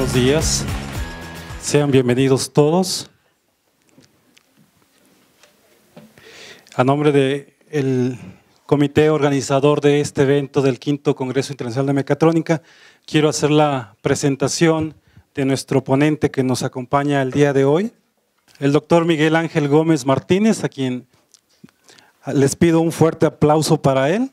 buenos días. Sean bienvenidos todos. A nombre del comité organizador de este evento del V Congreso Internacional de Mecatrónica, quiero hacer la presentación de nuestro ponente que nos acompaña el día de hoy, el doctor Miguel Ángel Gómez Martínez, a quien les pido un fuerte aplauso para él.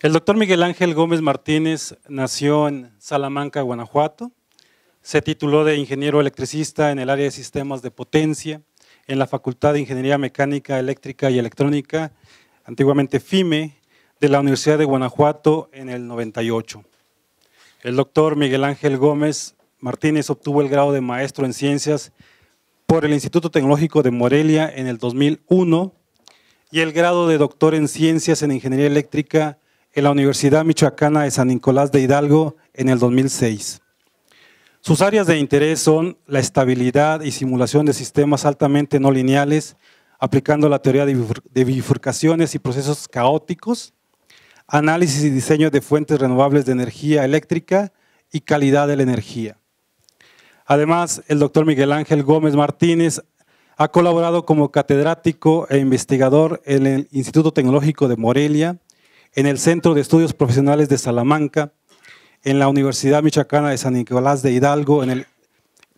El doctor Miguel Ángel Gómez Martínez nació en Salamanca, Guanajuato. Se tituló de ingeniero electricista en el área de sistemas de potencia en la Facultad de Ingeniería Mecánica, Eléctrica y Electrónica, antiguamente FIME, de la Universidad de Guanajuato en el 98. El doctor Miguel Ángel Gómez Martínez obtuvo el grado de maestro en ciencias por el Instituto Tecnológico de Morelia en el 2001 y el grado de doctor en ciencias en ingeniería eléctrica en la Universidad Michoacana de San Nicolás de Hidalgo en el 2006. Sus áreas de interés son la estabilidad y simulación de sistemas altamente no lineales, aplicando la teoría de bifurcaciones y procesos caóticos, análisis y diseño de fuentes renovables de energía eléctrica y calidad de la energía. Además, el doctor Miguel Ángel Gómez Martínez ha colaborado como catedrático e investigador en el Instituto Tecnológico de Morelia, en el Centro de Estudios Profesionales de Salamanca, en la Universidad Michoacana de San Nicolás de Hidalgo,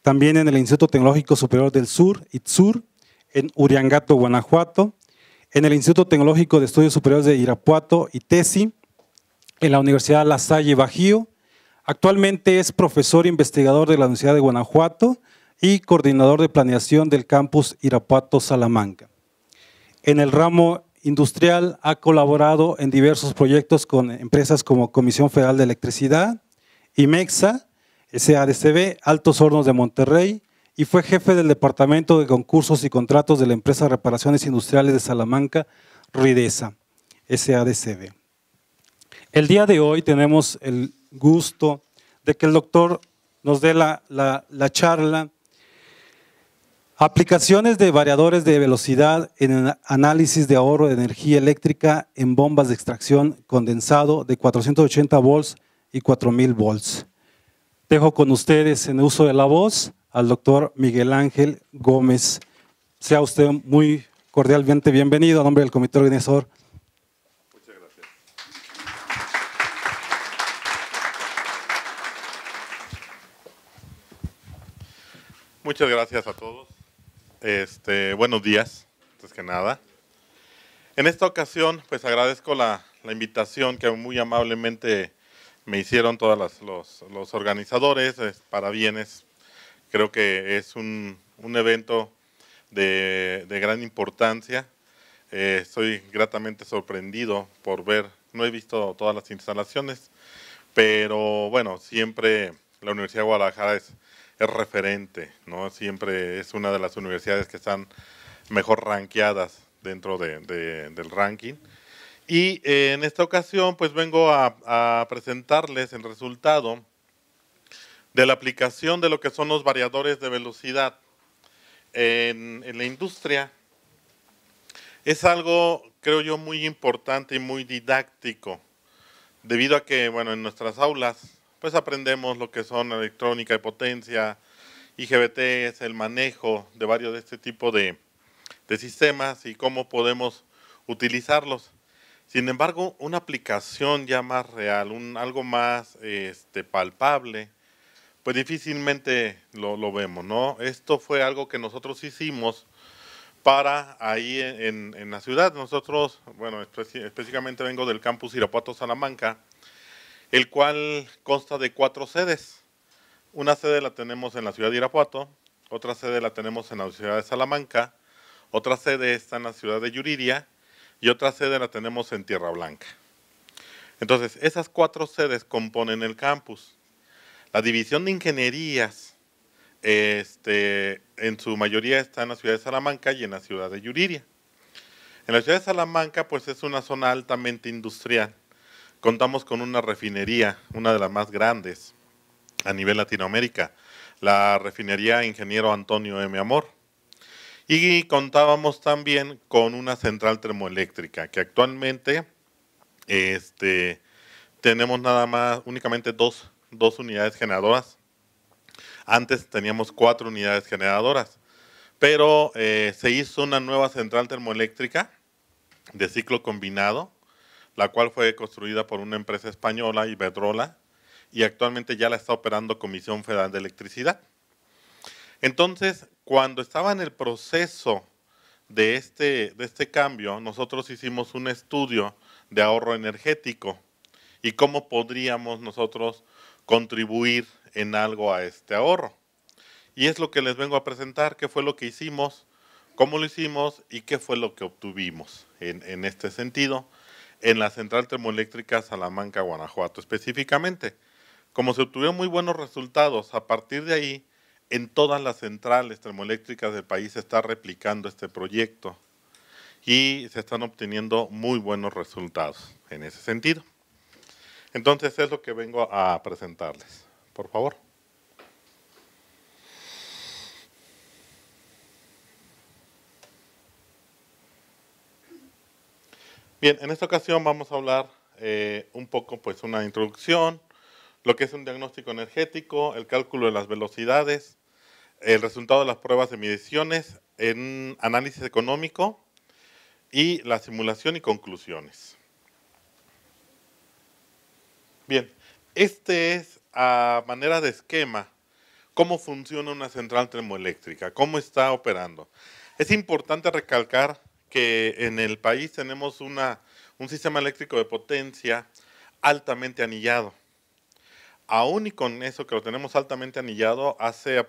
también en el Instituto Tecnológico Superior del Sur, ITSUR, en Uriangato, Guanajuato, en el Instituto Tecnológico de Estudios Superiores de Irapuato, ITESI, en la Universidad La Salle Bajío. Actualmente es profesor investigador de la Universidad de Guanajuato y coordinador de planeación del campus Irapuato-Salamanca. En el ramo industrial ha colaborado en diversos proyectos con empresas como Comisión Federal de Electricidad, IMEXA, SADCB, Altos Hornos de Monterrey, y fue jefe del Departamento de Concursos y Contratos de la Empresa Reparaciones Industriales de Salamanca, RUIDESA, SADCB. El día de hoy tenemos el gusto de que el doctor nos dé la charla Aplicaciones de variadores de velocidad en el análisis de ahorro de energía eléctrica en bombas de extracción condensado de 480 volts y 4000 volts. Dejo con ustedes en uso de la voz al doctor Miguel Ángel Gómez. Sea usted muy cordialmente bienvenido a nombre del comité organizador. Muchas gracias. Muchas gracias a todos. Buenos días, antes que nada. En esta ocasión, pues agradezco la invitación que muy amablemente me hicieron todos los organizadores, para bienes. Creo que es un evento de gran importancia. Estoy gratamente sorprendido por ver, no he visto todas las instalaciones, pero bueno, siempre la Universidad de Guadalajara es referente, ¿no? Siempre es una de las universidades que están mejor rankeadas dentro del ranking. Y en esta ocasión, pues vengo a presentarles el resultado de la aplicación de lo que son los variadores de velocidad en la industria. Es algo, creo yo, muy importante y muy didáctico, debido a que, bueno, en nuestras aulas, pues aprendemos lo que son electrónica y potencia, IGBTs, el manejo de varios de este tipo de sistemas y cómo podemos utilizarlos. Sin embargo, una aplicación ya más real, algo más palpable, pues difícilmente lo vemos, ¿no? Esto fue algo que nosotros hicimos para ahí en la ciudad. Nosotros, bueno, específicamente vengo del campus Irapuato-Salamanca, el cual consta de 4 sedes. Una sede la tenemos en la ciudad de Irapuato, otra sede la tenemos en la ciudad de Salamanca, otra sede está en la ciudad de Yuriria y otra sede la tenemos en Tierra Blanca. Entonces, esas 4 sedes componen el campus. La división de ingenierías, en su mayoría está en la ciudad de Salamanca y en la ciudad de Yuriria. En la ciudad de Salamanca, pues es una zona altamente industrial. Contamos con una refinería, una de las más grandes a nivel Latinoamérica, la refinería Ingeniero Antonio M. Amor. Y contábamos también con una central termoeléctrica, que actualmente tenemos nada más, únicamente dos unidades generadoras. Antes teníamos 4 unidades generadoras, pero se hizo una nueva central termoeléctrica de ciclo combinado, la cual fue construida por una empresa española, Iberdrola, y actualmente ya la está operando Comisión Federal de Electricidad. Entonces, cuando estaba en el proceso de este cambio, nosotros hicimos un estudio de ahorro energético y cómo podríamos nosotros contribuir en algo a este ahorro. Y es lo que les vengo a presentar, qué fue lo que hicimos, cómo lo hicimos y qué fue lo que obtuvimos en este sentido en la central termoeléctrica Salamanca, Guanajuato específicamente. Como se obtuvieron muy buenos resultados, a partir de ahí, en todas las centrales termoeléctricas del país se está replicando este proyecto y se están obteniendo muy buenos resultados en ese sentido. Entonces, es lo que vengo a presentarles. Por favor. Bien, en esta ocasión vamos a hablar un poco, pues una introducción, lo que es un diagnóstico energético, el cálculo de las velocidades, el resultado de las pruebas de mediciones, en análisis económico y la simulación y conclusiones. Bien, este es a manera de esquema cómo funciona una central termoeléctrica, cómo está operando. Es importante recalcar que en el país tenemos un sistema eléctrico de potencia altamente anillado. Aún y con eso que lo tenemos altamente anillado, hace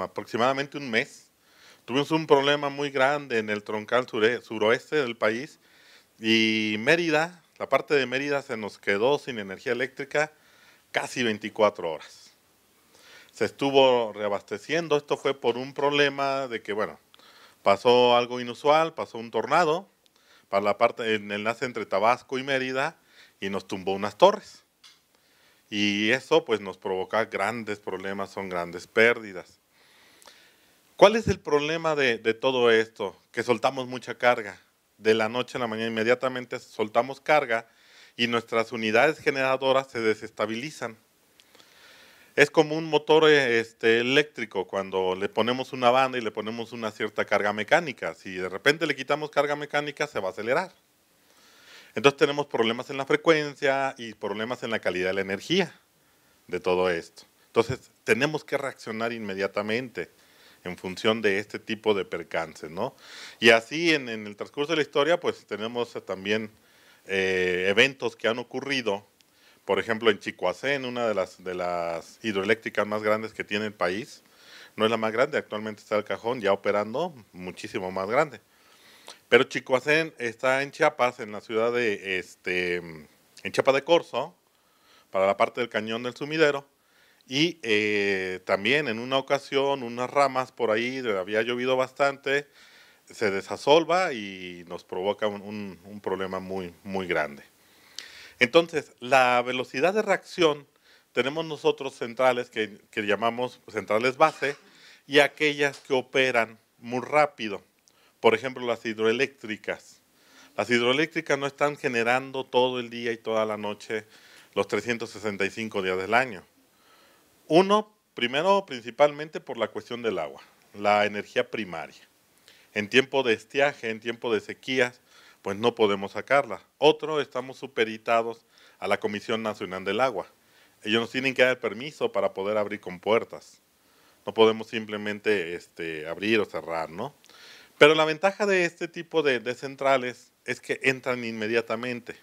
aproximadamente un mes tuvimos un problema muy grande en el troncal suroeste del país y Mérida, la parte de Mérida se nos quedó sin energía eléctrica casi 24 horas. Se estuvo reabasteciendo, esto fue por un problema de que, bueno, pasó algo inusual, pasó un tornado para la parte, en el enlace entre Tabasco y Mérida y nos tumbó unas torres. Y eso pues nos provoca grandes problemas, son grandes pérdidas. ¿Cuál es el problema de todo esto? Que soltamos mucha carga. De la noche a la mañana inmediatamente soltamos carga y nuestras unidades generadoras se desestabilizan. Es como un motor eléctrico, cuando le ponemos una banda y le ponemos una cierta carga mecánica. Si de repente le quitamos carga mecánica, se va a acelerar. Entonces tenemos problemas en la frecuencia y problemas en la calidad de la energía de todo esto. Entonces tenemos que reaccionar inmediatamente en función de este tipo de percances, ¿no? Y así en el transcurso de la historia pues tenemos también eventos que han ocurrido. Por ejemplo, en Chicoasén, una de las hidroeléctricas más grandes que tiene el país, no es la más grande, actualmente está el Cajón ya operando, muchísimo más grande. Pero Chicoasén está en Chiapas, en la ciudad de, en Chiapa de Corzo, para la parte del cañón del sumidero, y también en una ocasión, unas ramas por ahí, había llovido bastante, se desasolva y nos provoca un problema muy grande. Entonces, la velocidad de reacción, tenemos nosotros centrales que llamamos centrales base y aquellas que operan muy rápido. Por ejemplo, las hidroeléctricas. Las hidroeléctricas no están generando todo el día y toda la noche los 365 días del año. Primero, principalmente por la cuestión del agua, la energía primaria. En tiempo de estiaje, en tiempo de sequías, pues no podemos sacarla. Otro, estamos supeditados a la Comisión Nacional del Agua. Ellos nos tienen que dar permiso para poder abrir compuertas. No podemos simplemente abrir o cerrar, ¿no? Pero la ventaja de este tipo de centrales es que entran inmediatamente.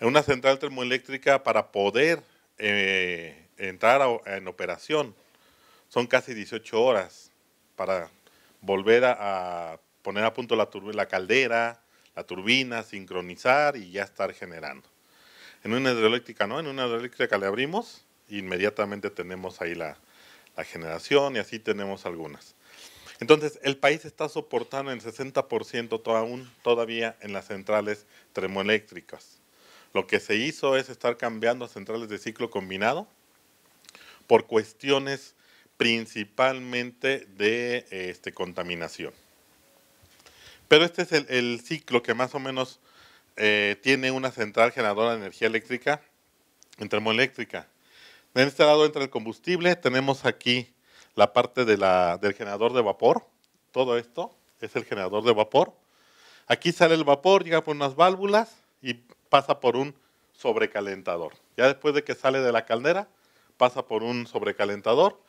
En una central termoeléctrica, para poder entrar en operación, son casi 18 horas para volver a poner a punto la caldera, la turbina, sincronizar y ya estar generando. En una hidroeléctrica, ¿no? En una hidroeléctrica le abrimos e inmediatamente tenemos ahí la generación y así tenemos algunas. Entonces, el país está soportando el 60% todavía en las centrales termoeléctricas. Lo que se hizo es estar cambiando a centrales de ciclo combinado por cuestiones principalmente de contaminación. Pero este es el ciclo que más o menos tiene una central generadora de energía eléctrica en termoeléctrica. En este lado entra el combustible, tenemos aquí la parte de del generador de vapor, todo esto es el generador de vapor. Aquí sale el vapor, llega por unas válvulas y pasa por un sobrecalentador. Ya después de que sale de la caldera, pasa por un sobrecalentador.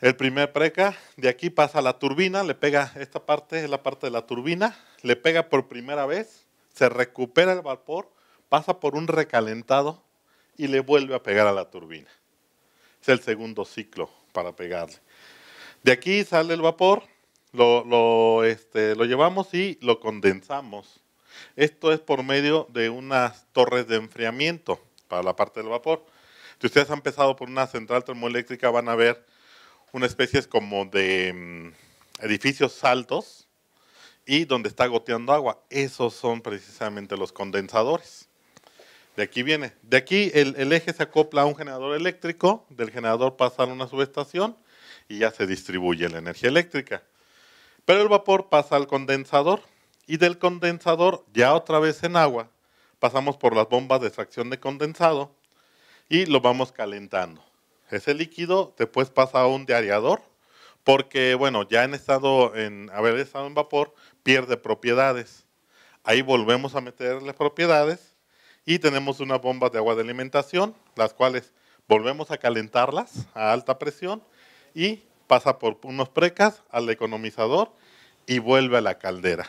El primer preca, de aquí pasa la turbina, le pega esta parte, es la parte de la turbina, le pega por primera vez, se recupera el vapor, pasa por un recalentado y le vuelve a pegar a la turbina. Es el segundo ciclo para pegarle. De aquí sale el vapor, lo llevamos y lo condensamos. Esto es por medio de unas torres de enfriamiento para la parte del vapor. Si ustedes han pasado por una central termoeléctrica, van a ver una especie como de edificios altos y donde está goteando agua. Esos son precisamente los condensadores. De aquí viene. De aquí el eje se acopla a un generador eléctrico, del generador pasa a una subestación y ya se distribuye la energía eléctrica. Pero el vapor pasa al condensador y del condensador, ya otra vez en agua, pasamos por las bombas de extracción de condensado y lo vamos calentando. Ese líquido después pasa a un deareador porque, bueno, ya haber estado en vapor pierde propiedades. Ahí volvemos a meterle propiedades y tenemos unas bombas de agua de alimentación, las cuales volvemos a calentarlas a alta presión y pasa por unos precas al economizador y vuelve a la caldera.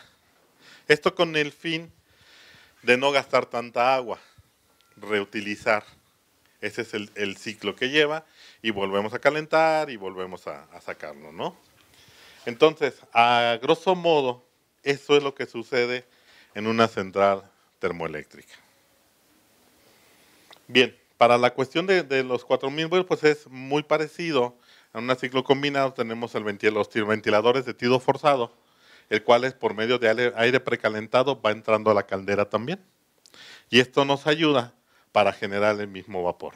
Esto con el fin de no gastar tanta agua, reutilizar. Ese es el ciclo que lleva y volvemos a calentar y volvemos a sacarlo, ¿no? Entonces, a grosso modo, eso es lo que sucede en una central termoeléctrica. Bien, para la cuestión de los 4000 voltios, pues es muy parecido. En un ciclo combinado tenemos los ventiladores de tiro forzado, el cual es por medio de aire precalentado, va entrando a la caldera también. Y esto nos ayuda para generar el mismo vapor.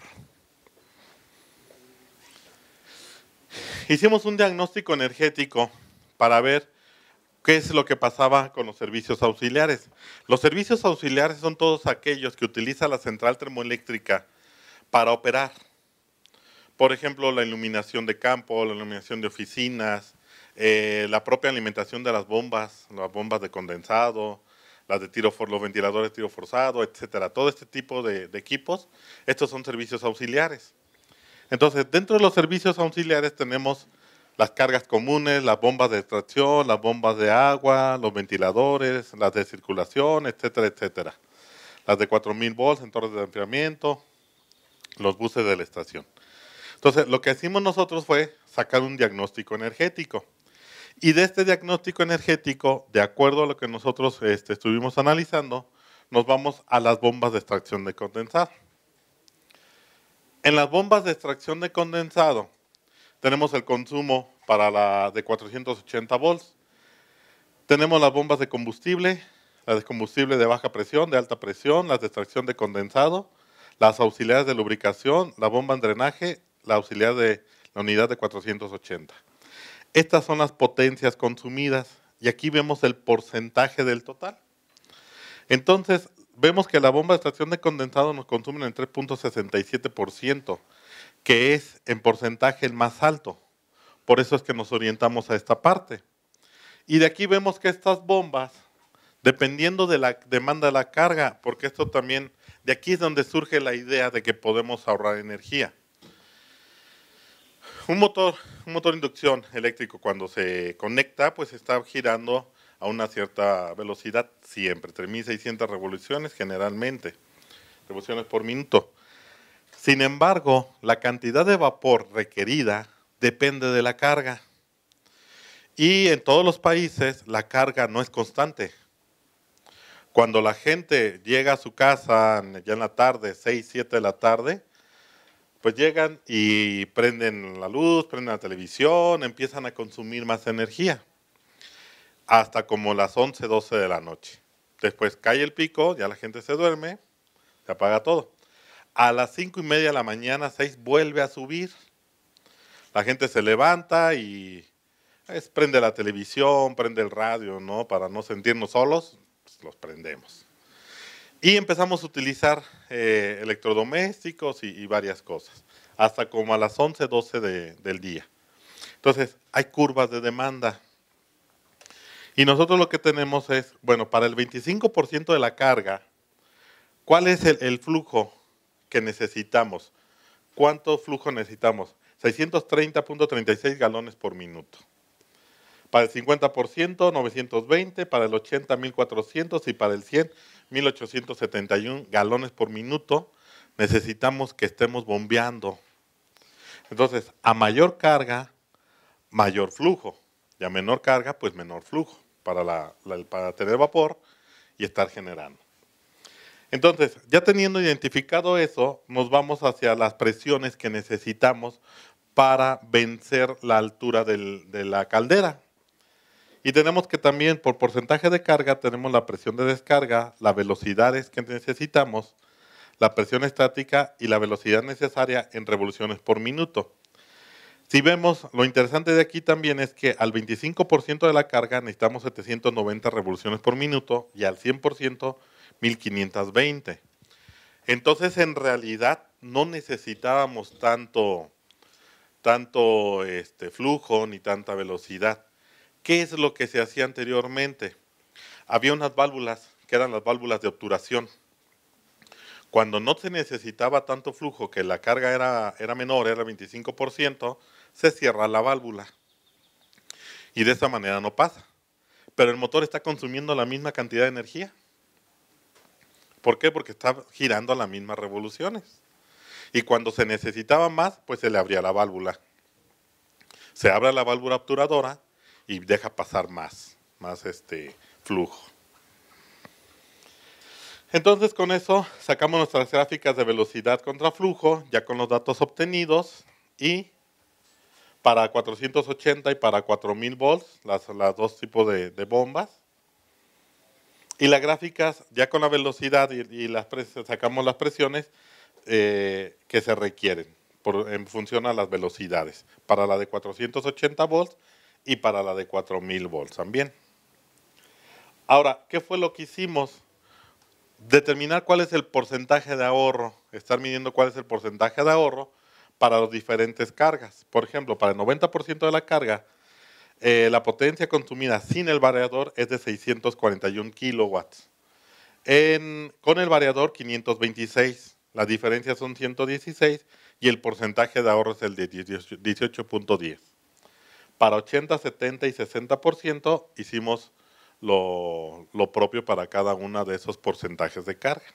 Hicimos un diagnóstico energético para ver qué es lo que pasaba con los servicios auxiliares. Los servicios auxiliares son todos aquellos que utiliza la central termoeléctrica para operar. Por ejemplo, la iluminación de campo, la iluminación de oficinas, la propia alimentación de las bombas de condensado, los ventiladores de tiro forzado, etcétera. Todo este tipo de equipos, estos son servicios auxiliares. Entonces, dentro de los servicios auxiliares tenemos las cargas comunes, las bombas de extracción, las bombas de agua, los ventiladores, las de circulación, etcétera, etcétera. Las de 4000 volts en torres de enfriamiento, los buses de la estación. Entonces, lo que hicimos nosotros fue sacar un diagnóstico energético. Y de este diagnóstico energético, de acuerdo a lo que nosotros estuvimos analizando, nos vamos a las bombas de extracción de condensado. En las bombas de extracción de condensado, tenemos el consumo para la de 480 volts. Tenemos las bombas de combustible, las de combustible de baja presión, de alta presión, las de extracción de condensado, las auxiliares de lubricación, la bomba en drenaje, la auxiliar de la unidad de 480. Estas son las potencias consumidas y aquí vemos el porcentaje del total. Entonces, vemos que la bomba de extracción de condensado nos consume en 3.67%, que es en porcentaje el más alto. Por eso es que nos orientamos a esta parte. Y de aquí vemos que estas bombas, dependiendo de la demanda de la carga, porque esto también, de aquí es donde surge la idea de que podemos ahorrar energía. Un motor de inducción eléctrico cuando se conecta, pues está girando a una cierta velocidad siempre, 3600 revoluciones generalmente, revoluciones por minuto. Sin embargo, la cantidad de vapor requerida depende de la carga. Y en todos los países la carga no es constante. Cuando la gente llega a su casa ya en la tarde, 6, 7 de la tarde, pues llegan y prenden la luz, prenden la televisión, empiezan a consumir más energía, hasta como las 11, 12 de la noche. Después cae el pico, ya la gente se duerme, se apaga todo. A las 5:30 de la mañana, 6, vuelve a subir. la gente se levanta y prende la televisión, prende el radio, ¿no? Para no sentirnos solos, pues los prendemos. Y empezamos a utilizar electrodomésticos y varias cosas, hasta como a las 11, 12 del día. Entonces, hay curvas de demanda. Y nosotros lo que tenemos es, bueno, para el 25% de la carga, ¿cuál es el flujo que necesitamos? ¿Cuánto flujo necesitamos? 630.36 galones por minuto. Para el 50%, 920, para el 80, 1.400 y para el 100, 1.871 galones por minuto necesitamos que estemos bombeando. Entonces, a mayor carga, mayor flujo, y a menor carga, pues menor flujo para tener vapor y estar generando. Entonces, ya teniendo identificado eso, nos vamos hacia las presiones que necesitamos para vencer la altura de la caldera. Y tenemos que también, por porcentaje de carga, tenemos la presión de descarga, las velocidades que necesitamos, la presión estática y la velocidad necesaria en revoluciones por minuto. Si vemos, lo interesante de aquí también es que al 25% de la carga necesitamos 790 revoluciones por minuto y al 100%, 1.520. Entonces, en realidad, no necesitábamos tanto flujo ni tanta velocidad. ¿Qué es lo que se hacía anteriormente? Había unas válvulas, que eran las válvulas de obturación. Cuando no se necesitaba tanto flujo, que la carga era menor, era 25%, se cierra la válvula. Y de esa manera no pasa. Pero el motor está consumiendo la misma cantidad de energía. ¿Por qué? Porque está girando a las mismas revoluciones. Y cuando se necesitaba más, pues se le abría la válvula. Se abre la válvula obturadora y deja pasar más flujo. Entonces, con eso sacamos nuestras gráficas de velocidad contra flujo, ya con los datos obtenidos, y para 480 y para 4000 volts, las dos tipos de bombas. Y las gráficas, ya con la velocidad y sacamos las presiones que se requieren en función a las velocidades, para la de 480 volts y para la de 4000 volts también. Ahora, ¿qué fue lo que hicimos? Determinar cuál es el porcentaje de ahorro, estar midiendo cuál es el porcentaje de ahorro para las diferentes cargas. Por ejemplo, para el 90% de la carga, la potencia consumida sin el variador es de 641 kilowatts. Con el variador, 526. Las diferencias son 116 y el porcentaje de ahorro es el de 18.10. Para 80, 70 y 60% hicimos lo propio para cada uno de esos porcentajes de carga.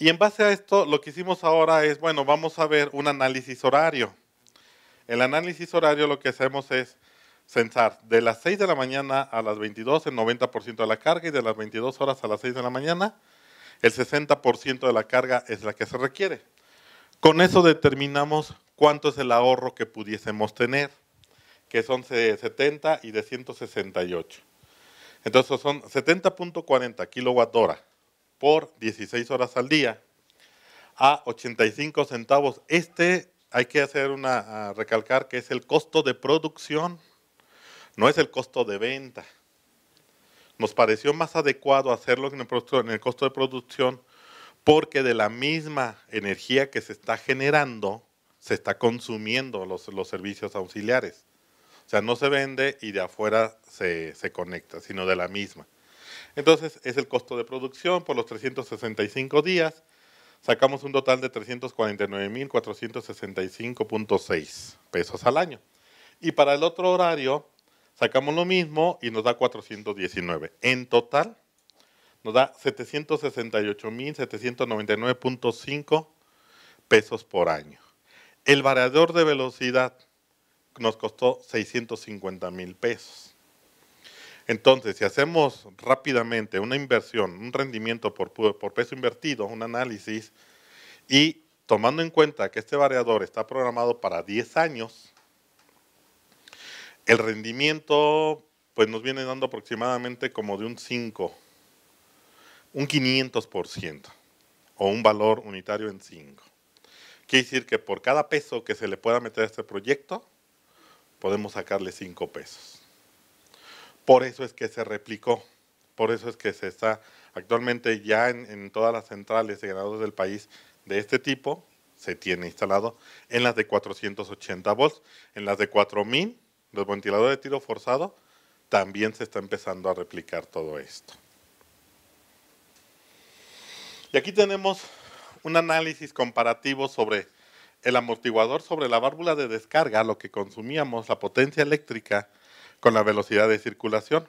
Y en base a esto, lo que hicimos ahora es, bueno, vamos a ver un análisis horario. El análisis horario lo que hacemos es censar de las 6 de la mañana a las 22 el 90% de la carga y de las 22 horas a las 6 de la mañana el 60% de la carga es la que se requiere. Con eso determinamos cuánto es el ahorro que pudiésemos tener, que son de 70 y de 168. Entonces son 70.40 kWh por 16 horas al día a 85 centavos. Hay que hacer recalcar que es el costo de producción, no es el costo de venta. Nos pareció más adecuado hacerlo en el costo de producción porque de la misma energía que se está generando, se está consumiendo los servicios auxiliares. O sea, no se vende y de afuera se conecta, sino de la misma. Entonces, es el costo de producción por los 365 días. Sacamos un total de 349.465.6 pesos al año. Y para el otro horario, sacamos lo mismo y nos da 419. En total, nos da 768.799.5 pesos por año. El variador de velocidad nos costó 650.000 pesos. Entonces, si hacemos rápidamente una inversión, un rendimiento por peso invertido, un análisis, y tomando en cuenta que este variador está programado para 10 años, el rendimiento pues nos viene dando aproximadamente como de un 5, un 500% o un valor unitario en 5. Quiere decir que por cada peso que se le pueda meter a este proyecto, podemos sacarle 5 pesos. Por eso es que se replicó, por eso es que se está actualmente ya en todas las centrales de generadores del país de este tipo, se tiene instalado en las de 480 volts, en las de 4000, los ventiladores de tiro forzado, también se está empezando a replicar todo esto. Y aquí tenemos un análisis comparativo sobre el amortiguador, sobre la válvula de descarga, lo que consumíamos, la potencia eléctrica con la velocidad de circulación.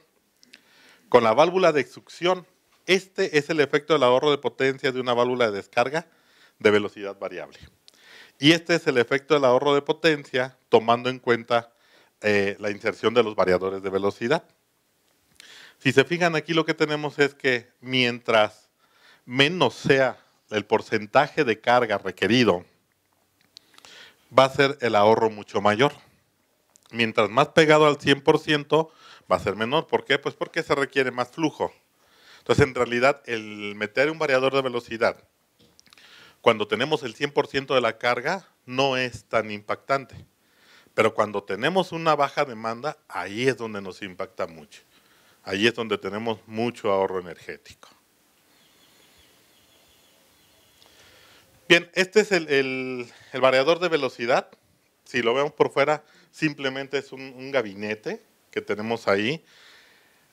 Con la válvula de succión, este es el efecto del ahorro de potencia de una válvula de descarga de velocidad variable. Y este es el efecto del ahorro de potencia tomando en cuenta la inserción de los variadores de velocidad. Si se fijan aquí, lo que tenemos es que mientras menos sea el porcentaje de carga requerido, va a ser el ahorro mucho mayor. Mientras más pegado al 100%, va a ser menor. ¿Por qué? Pues porque se requiere más flujo. Entonces, en realidad, el meter un variador de velocidad, cuando tenemos el 100% de la carga, no es tan impactante. Pero cuando tenemos una baja demanda, ahí es donde nos impacta mucho. Ahí es donde tenemos mucho ahorro energético. Bien, este es el variador de velocidad. Si lo vemos por fuera, simplemente es un gabinete que tenemos ahí.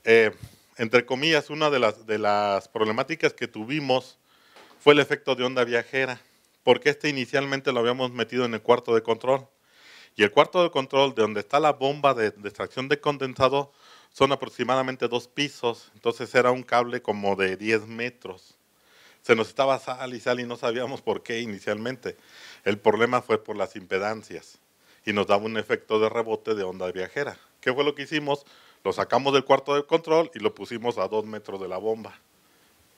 Entre comillas, una de las problemáticas que tuvimos fue el efecto de onda viajera, porque este inicialmente lo habíamos metido en el cuarto de control. Y el cuarto de control, de donde está la bomba de extracción de condensado, son aproximadamente 2 pisos. Entonces era un cable como de 10 metros. Se nos estaba sal y no sabíamos por qué inicialmente. El problema fue por las impedancias y nos daba un efecto de rebote de onda viajera. ¿Qué fue lo que hicimos? Lo sacamos del cuarto de control y lo pusimos a 2 metros de la bomba.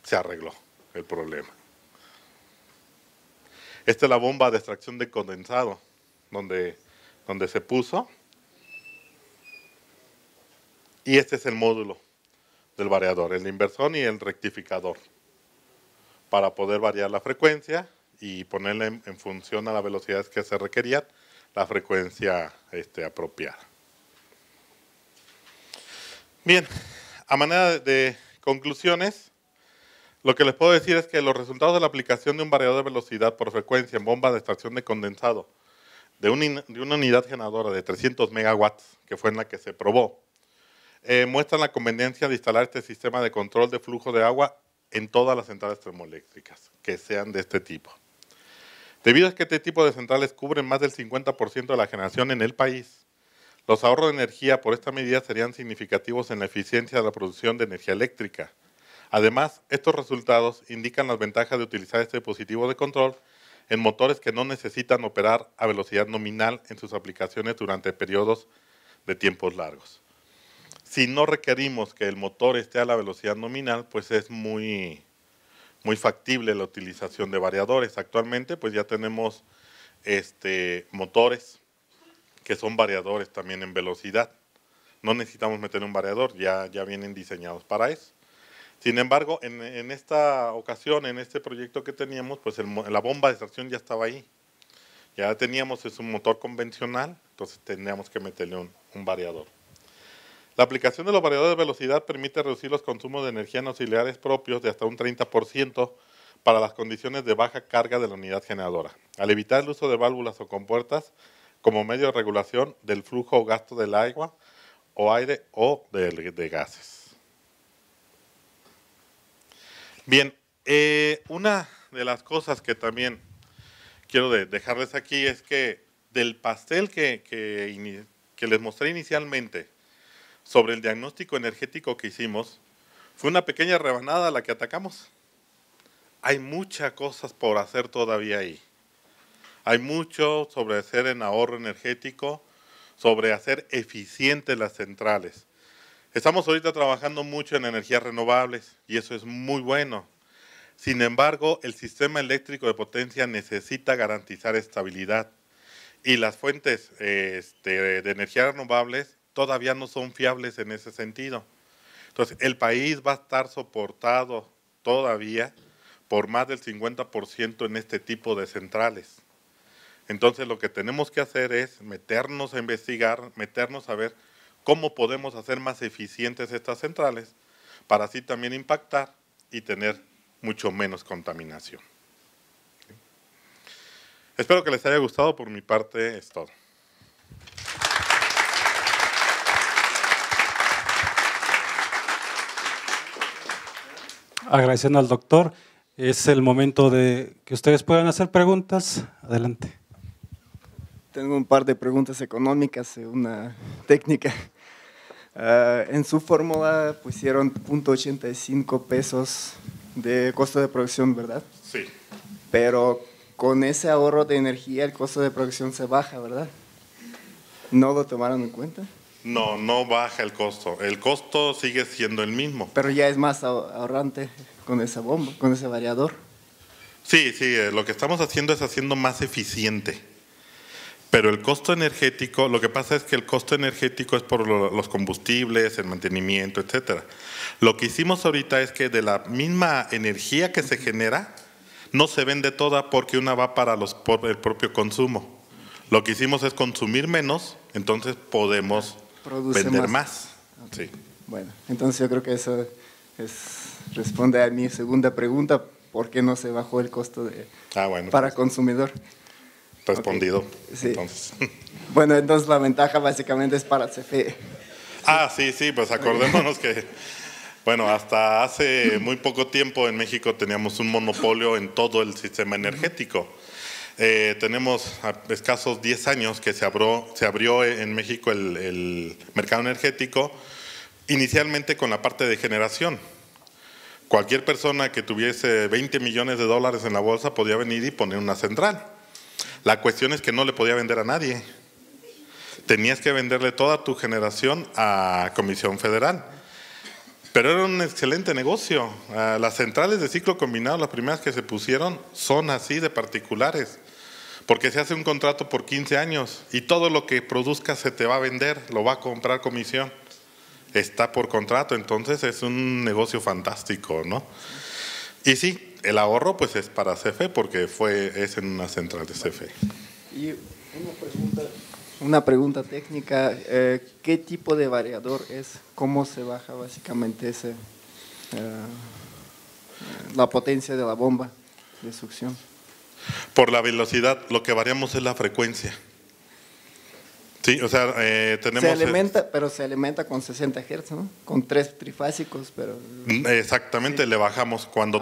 Se arregló el problema. Esta es la bomba de extracción de condensado, donde se puso. Y este es el módulo del variador, el inversor y el rectificador, para poder variar la frecuencia y ponerla en función a las velocidades que se requerían, la frecuencia apropiada. Bien, a manera de conclusiones, lo que les puedo decir es que los resultados de la aplicación de un variador de velocidad por frecuencia en bomba de extracción de condensado de una unidad generadora de 300 megawatts, que fue en la que se probó, muestran la conveniencia de instalar este sistema de control de flujo de agua en todas las centrales termoeléctricas que sean de este tipo. Debido a que este tipo de centrales cubren más del 50% de la generación en el país, los ahorros de energía por esta medida serían significativos en la eficiencia de la producción de energía eléctrica. Además, estos resultados indican las ventajas de utilizar este dispositivo de control en motores que no necesitan operar a velocidad nominal en sus aplicaciones durante periodos de tiempos largos. Si no requerimos que el motor esté a la velocidad nominal, pues es muy factible la utilización de variadores. Actualmente, pues ya tenemos motores que son variadores también en velocidad. No necesitamos meter un variador, ya vienen diseñados para eso. Sin embargo, en esta ocasión, en este proyecto que teníamos, pues la bomba de extracción ya estaba ahí. Ya teníamos un motor convencional, entonces teníamos que meterle un variador. La aplicación de los variadores de velocidad permite reducir los consumos de energía en auxiliares propios de hasta un 30% para las condiciones de baja carga de la unidad generadora, al evitar el uso de válvulas o compuertas como medio de regulación del flujo o gasto del agua o aire o de gases. Bien, una de las cosas que también quiero dejarles aquí es que del pastel que les mostré inicialmente, sobre el diagnóstico energético que hicimos, fue una pequeña rebanada la que atacamos. Hay muchas cosas por hacer todavía ahí. Hay mucho sobre hacer en ahorro energético, sobre hacer eficientes las centrales. Estamos ahorita trabajando mucho en energías renovables y eso es muy bueno. Sin embargo, el sistema eléctrico de potencia necesita garantizar estabilidad y las fuentes de energías renovables todavía no son fiables en ese sentido. Entonces, el país va a estar soportado todavía por más del 50% en este tipo de centrales. Entonces, lo que tenemos que hacer es meternos a investigar, meternos a ver cómo podemos hacer más eficientes estas centrales para así también impactar y tener mucho menos contaminación. ¿Sí? Espero que les haya gustado. Por mi parte es todo. Agradeciendo al doctor, es el momento de que ustedes puedan hacer preguntas. Adelante. Tengo un par de preguntas económicas, una técnica. En su fórmula pusieron 0.85 pesos de costo de producción, ¿verdad? Sí. Pero con ese ahorro de energía el costo de producción se baja, ¿verdad? ¿No lo tomaron en cuenta? No, no baja el costo. El costo sigue siendo el mismo. Pero ya es más ahorrante con esa bomba, con ese variador. Sí, sí, lo que estamos haciendo es haciendo más eficiente. Pero el costo energético, lo que pasa es que el costo energético es por los combustibles, el mantenimiento, etcétera. Lo que hicimos ahorita es que de la misma energía que se genera, no se vende toda porque una va para el propio consumo. Lo que hicimos es consumir menos, entonces podemos vender más. Okay. Sí. Bueno, entonces yo creo que eso responde a mi segunda pregunta, ¿por qué no se bajó el costo para consumidor? Respondido. Okay. Sí. Entonces. Bueno, entonces la ventaja básicamente es para CFE. Ah, sí, sí, pues acordémonos que, bueno, hasta hace muy poco tiempo en México teníamos un monopolio en todo el sistema energético. Tenemos a escasos 10 años que se abrió en México el mercado energético, inicialmente con la parte de generación. Cualquier persona que tuviese 20 millones de dólares en la bolsa podía venir y poner una central. La cuestión es que no le podía vender a nadie. Tenías que venderle toda tu generación a Comisión Federal. Pero era un excelente negocio. Las centrales de ciclo combinado, las primeras que se pusieron, son así de particulares, porque se hace un contrato por 15 años y todo lo que produzcas se te va a vender, lo va a comprar Comisión. Está por contrato, entonces es un negocio fantástico, ¿no? Y sí, el ahorro pues es para CFE porque es en una central de CFE. Y una pregunta técnica, ¿qué tipo de variador es? ¿Cómo se baja básicamente la potencia de la bomba de succión? Por la velocidad, lo que variamos es la frecuencia. Sí, o sea, pero se alimenta con 60 Hz, ¿no? Con 3 trifásicos, pero… Exactamente, sí. Le bajamos. Cuando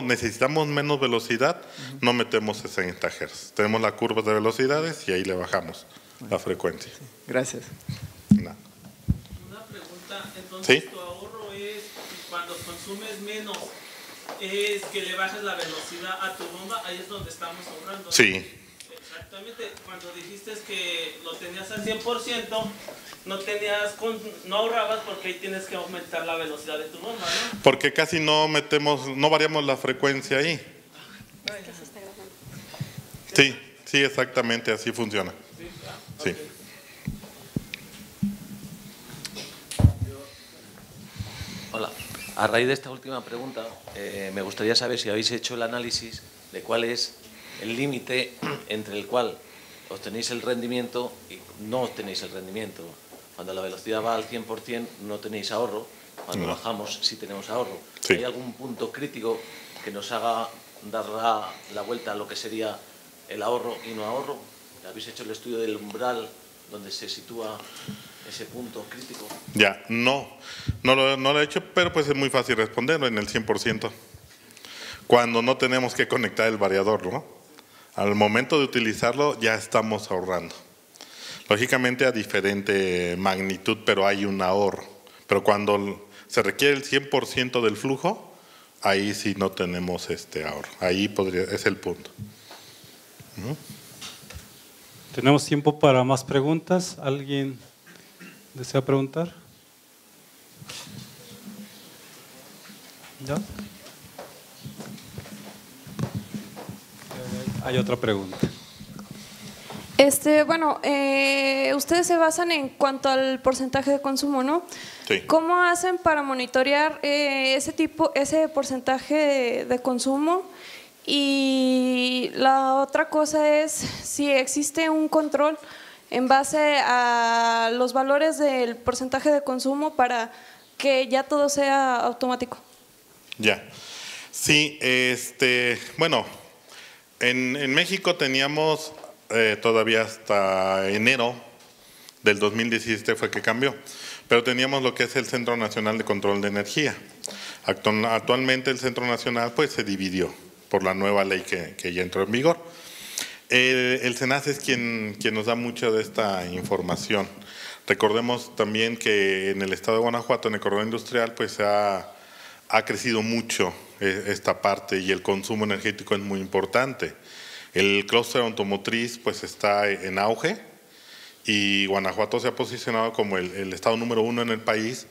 necesitamos menos velocidad, no metemos 60 Hz. Tenemos la curva de velocidades y ahí le bajamos la frecuencia. Sí. Gracias. No. Una pregunta, entonces, ¿sí? Tu ahorro es, cuando consumes menos, es que le bajes la velocidad a tu bomba, ahí es donde estamos ahorrando, ¿no? Sí. Exactamente, cuando dijiste que lo tenías al 100%, no ahorrabas porque ahí tienes que aumentar la velocidad de tu bomba, ¿no? Porque casi no variamos la frecuencia ahí. Sí, sí, exactamente, así funciona. Sí. Hola, a raíz de esta última pregunta, me gustaría saber si habéis hecho el análisis de cuál es el límite entre el cual obtenéis el rendimiento y no obtenéis el rendimiento. Cuando la velocidad va al 100% no tenéis ahorro, cuando bajamos sí tenemos ahorro. Sí. ¿Hay algún punto crítico que nos haga dar la vuelta a lo que sería el ahorro y no ahorro? ¿Habéis hecho el estudio del umbral donde se sitúa ese punto crítico? Ya, no lo he hecho, pero pues es muy fácil responderlo, en el 100%. Cuando no tenemos que conectar el variador, ¿no? Al momento de utilizarlo ya estamos ahorrando. Lógicamente a diferente magnitud, pero hay un ahorro. Pero cuando se requiere el 100% del flujo, ahí sí no tenemos este ahorro. Ahí es el punto. Tenemos tiempo para más preguntas. ¿Alguien desea preguntar? ¿Ya? Hay otra pregunta. Bueno, ustedes se basan en cuanto al porcentaje de consumo, ¿no? Sí. ¿Cómo hacen para monitorear ese porcentaje de consumo Y la otra cosa es si existe un control en base a los valores del porcentaje de consumo para que ya todo sea automático. Ya. Sí, bueno, en México teníamos todavía hasta enero del 2017 fue que cambió, pero teníamos lo que es el Centro Nacional de Control de Energía. Actualmente el Centro Nacional pues se dividió por la nueva ley que ya entró en vigor. El SENACE es quien nos da mucha de esta información. Recordemos también que en el estado de Guanajuato, en el corredor industrial, pues ha crecido mucho esta parte y el consumo energético es muy importante. El clúster automotriz pues está en auge y Guanajuato se ha posicionado como el estado número 1 en el país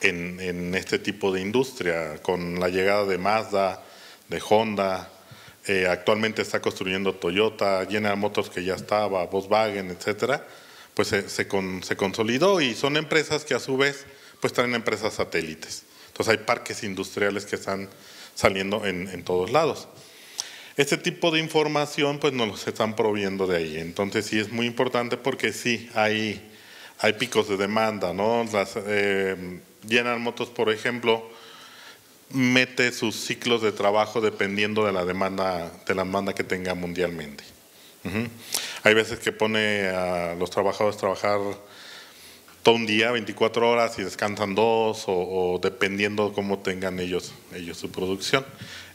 en este tipo de industria, con la llegada de Mazda, de Honda. Actualmente está construyendo Toyota, General Motors que ya estaba, Volkswagen, etcétera, pues se consolidó, y son empresas que a su vez pues traen empresas satélites. Entonces hay parques industriales que están saliendo en todos lados. Este tipo de información pues nos los están proviendo de ahí. Entonces sí es muy importante, porque sí hay picos de demanda, ¿no? General Motors, por ejemplo, mete sus ciclos de trabajo dependiendo de la demanda que tenga mundialmente. Hay veces que pone a los trabajadores a trabajar todo un día, 24 horas, y descansan 2, o dependiendo cómo tengan ellos su producción.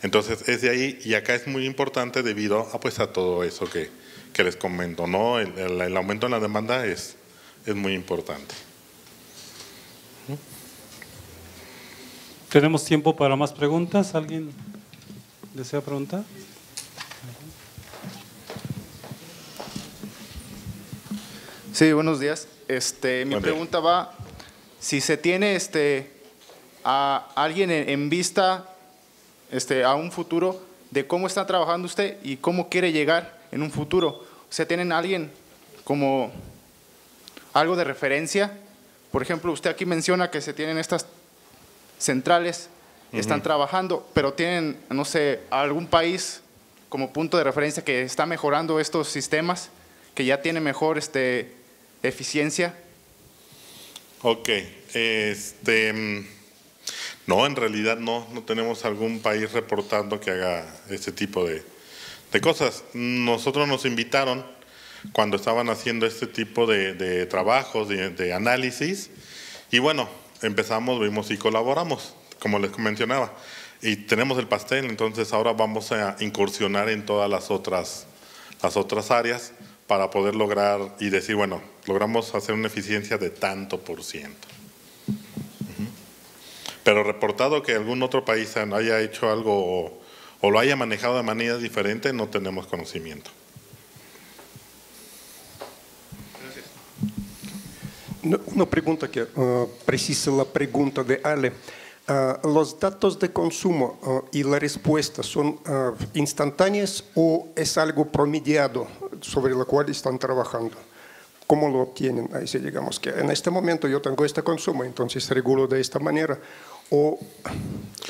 Entonces es de ahí, y acá es muy importante debido a todo eso que les comento, ¿no? El aumento en la demanda es muy importante. ¿Tenemos tiempo para más preguntas? ¿Alguien desea preguntar? Sí, buenos días. Mi pregunta va, si se tiene a alguien en vista a un futuro de cómo está trabajando usted y cómo quiere llegar en un futuro. O sea, ¿tienen a alguien como algo de referencia? Por ejemplo, usted aquí menciona que se tienen estas centrales, están trabajando, pero tienen, no sé, algún país como punto de referencia que está mejorando estos sistemas, que ya tiene mejor eficiencia. Ok, no, en realidad no tenemos algún país reportando que haga este tipo de cosas. Nosotros nos invitaron cuando estaban haciendo este tipo de trabajos, de análisis, y bueno, empezamos, vimos y colaboramos, como les mencionaba, y tenemos el pastel. Entonces ahora vamos a incursionar en todas las otras áreas para poder lograr y decir, bueno, logramos hacer una eficiencia de tanto %. Pero reportado que algún otro país haya hecho algo o lo haya manejado de manera diferente, no tenemos conocimiento. Una pregunta que precisa la pregunta de Ale. ¿Los datos de consumo y la respuesta son instantáneas o es algo promediado sobre lo cual están trabajando? ¿Cómo lo obtienen? Ahí sí, digamos que en este momento yo tengo este consumo, entonces regulo de esta manera, o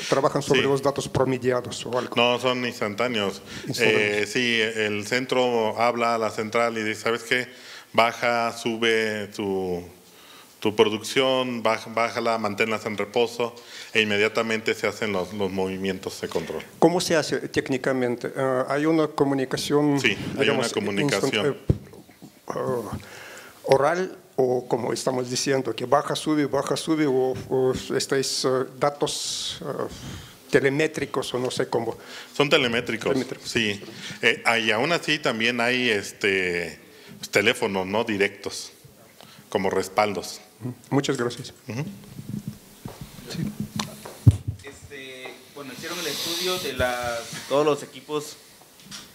trabajan sobre los datos promediados o algo. No, son instantáneos. Sí, el centro habla a la central y dice, ¿sabes qué? Baja, sube tu producción, bájala, manténlas en reposo, e inmediatamente se hacen los movimientos de control. ¿Cómo se hace técnicamente? ¿Hay una comunicación? Sí, hay una comunicación. ¿Oral o, como estamos diciendo, que baja, sube, o estáis datos telemétricos o no sé cómo? Son telemétricos, sí. Y aún así también hay teléfonos no directos como respaldos. Muchas gracias. Sí. Bueno, hicieron el estudio de todos los equipos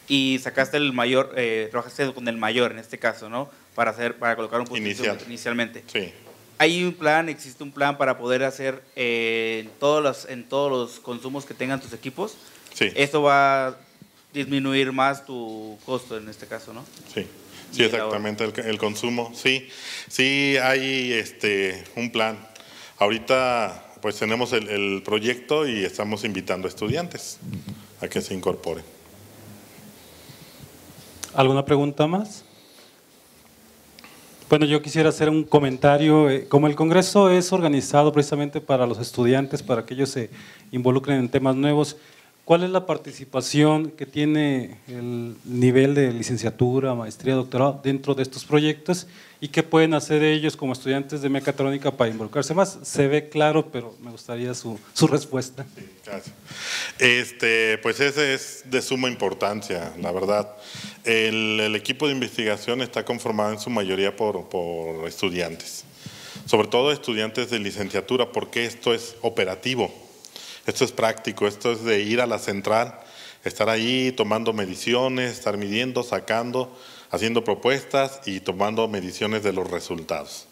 y sacaste el mayor, trabajaste con el mayor en este caso, ¿no? Para colocar un punto inicialmente. Sí. ¿Existe un plan para poder hacer en todos los consumos que tengan tus equipos? Sí. Esto va a disminuir más tu costo en este caso, ¿no? Sí. Sí, exactamente, el consumo, sí hay un plan. Ahorita pues tenemos el proyecto y estamos invitando a estudiantes a que se incorporen. ¿Alguna pregunta más? Bueno, yo quisiera hacer un comentario. Como el Congreso es organizado precisamente para los estudiantes, para que ellos se involucren en temas nuevos, ¿cuál es la participación que tiene el nivel de licenciatura, maestría, doctorado dentro de estos proyectos y qué pueden hacer ellos como estudiantes de mecatrónica para involucrarse más? Se ve claro, pero me gustaría su respuesta. Sí, gracias. Pues ese es de suma importancia, la verdad. El equipo de investigación está conformado en su mayoría por estudiantes, sobre todo estudiantes de licenciatura, porque esto es operativo. Esto es práctico, esto es de ir a la central, estar ahí tomando mediciones, estar midiendo, sacando, haciendo propuestas y tomando mediciones de los resultados.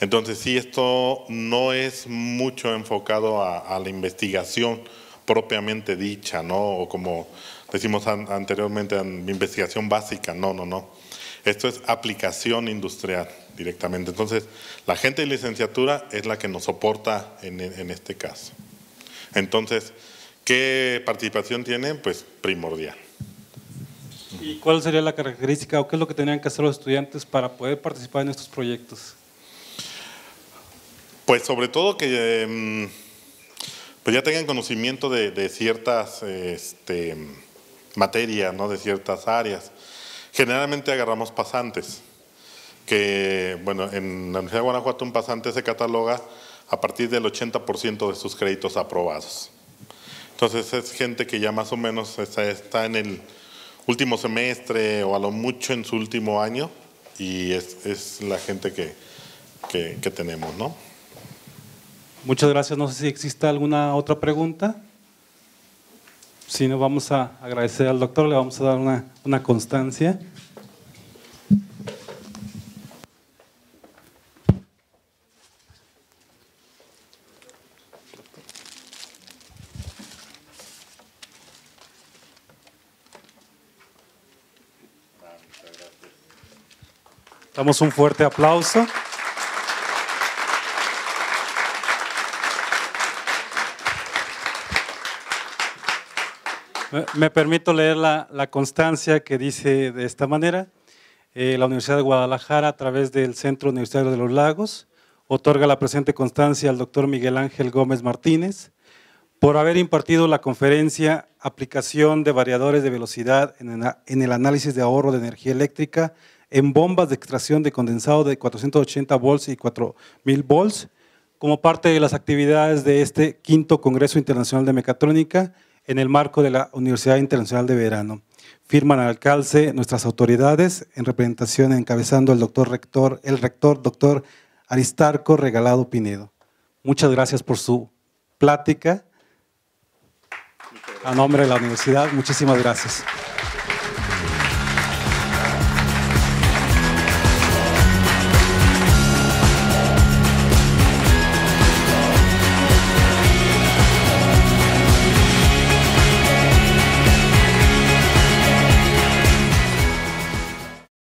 Entonces, sí, esto no es mucho enfocado a la investigación propiamente dicha, ¿no? O como decimos anteriormente, en investigación básica, no. Esto es aplicación industrial directamente. Entonces, la gente de licenciatura es la que nos soporta en este caso. Entonces, ¿qué participación tienen? Pues primordial. ¿Y cuál sería la característica o qué es lo que tenían que hacer los estudiantes para poder participar en estos proyectos? Pues sobre todo que pues ya tengan conocimiento de ciertas materias, ¿no? De ciertas áreas. Generalmente agarramos pasantes, que bueno, en la Universidad de Guanajuato un pasante se cataloga a partir del 80% de sus créditos aprobados. Entonces, es gente que ya más o menos está en el último semestre o a lo mucho en su último año y es la gente que tenemos, ¿no? Muchas gracias. No sé si existe alguna otra pregunta. Si no, vamos a agradecer al doctor, le vamos a dar una constancia. Damos un fuerte aplauso. Me permito leer la constancia que dice de esta manera. La Universidad de Guadalajara, a través del Centro Universitario de los Lagos, otorga la presente constancia al doctor Miguel Ángel Gómez Martínez por haber impartido la conferencia Aplicación de Variadores de Velocidad en el Análisis de Ahorro de Energía Eléctrica en bombas de extracción de condensado de 480 volts y 4000 volts, como parte de las actividades de este V Congreso Internacional de Mecatrónica en el marco de la Universidad Internacional de Verano. Firman al alcalde nuestras autoridades, en representación encabezando el rector doctor Aristarco Regalado Pinedo. Muchas gracias por su plática. A nombre de la universidad, muchísimas gracias.